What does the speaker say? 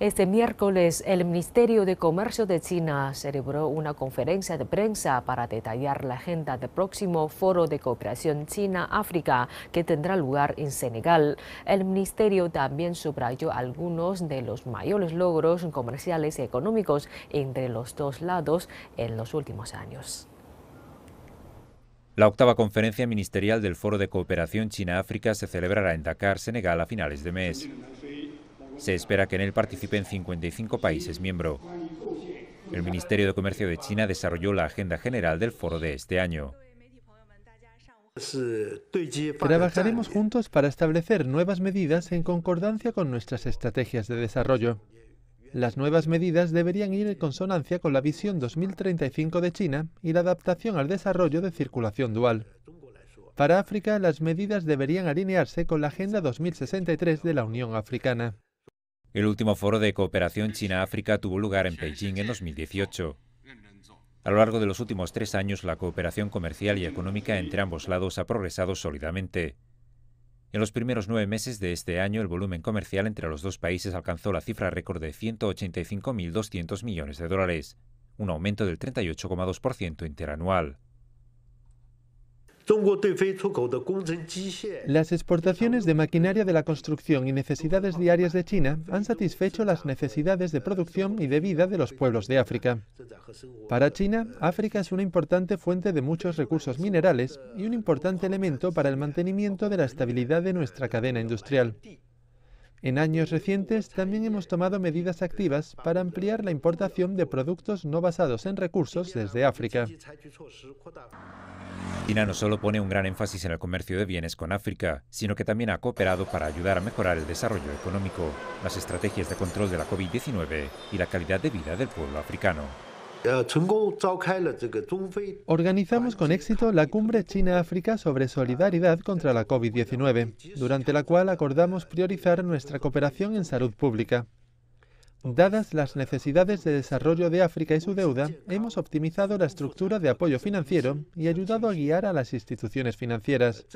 Este miércoles, el Ministerio de Comercio de China celebró una conferencia de prensa para detallar la agenda del próximo Foro de Cooperación China-África que tendrá lugar en Senegal. El Ministerio también subrayó algunos de los mayores logros comerciales y económicos entre los dos lados en los últimos años. La octava conferencia ministerial del Foro de Cooperación China-África se celebrará en Dakar, Senegal, a finales de mes. Se espera que en él participen 55 países miembros. El Ministerio de Comercio de China desarrolló la agenda general del foro de este año. Trabajaremos juntos para establecer nuevas medidas en concordancia con nuestras estrategias de desarrollo. Las nuevas medidas deberían ir en consonancia con la visión 2035 de China y la adaptación al desarrollo de circulación dual. Para África, las medidas deberían alinearse con la Agenda 2063 de la Unión Africana. El último foro de cooperación China-África tuvo lugar en Beijing en 2018. A lo largo de los últimos 3 años, la cooperación comercial y económica entre ambos lados ha progresado sólidamente. En los primeros 9 meses de este año, el volumen comercial entre los dos países alcanzó la cifra récord de 185.200 millones de dólares, un aumento del 38,2% interanual. Las exportaciones de maquinaria de la construcción y necesidades diarias de China han satisfecho las necesidades de producción y de vida de los pueblos de África. Para China, África es una importante fuente de muchos recursos minerales y un importante elemento para el mantenimiento de la estabilidad de nuestra cadena industrial. En años recientes también hemos tomado medidas activas para ampliar la importación de productos no basados en recursos desde África. China no solo pone un gran énfasis en el comercio de bienes con África, sino que también ha cooperado para ayudar a mejorar el desarrollo económico, las estrategias de control de la COVID-19 y la calidad de vida del pueblo africano. Organizamos con éxito la cumbre China-África sobre solidaridad contra la COVID-19, durante la cual acordamos priorizar nuestra cooperación en salud pública. Dadas las necesidades de desarrollo de África y su deuda, hemos optimizado la estructura de apoyo financiero y ayudado a guiar a las instituciones financieras.